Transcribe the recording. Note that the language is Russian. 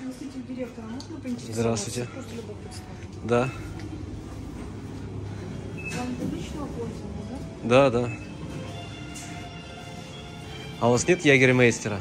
Заместитель директора, можно поинтересоваться? Здравствуйте. Просто любопытство. Да. Вам для личного пользования, да? Да, да. А у вас нет ягермейстера?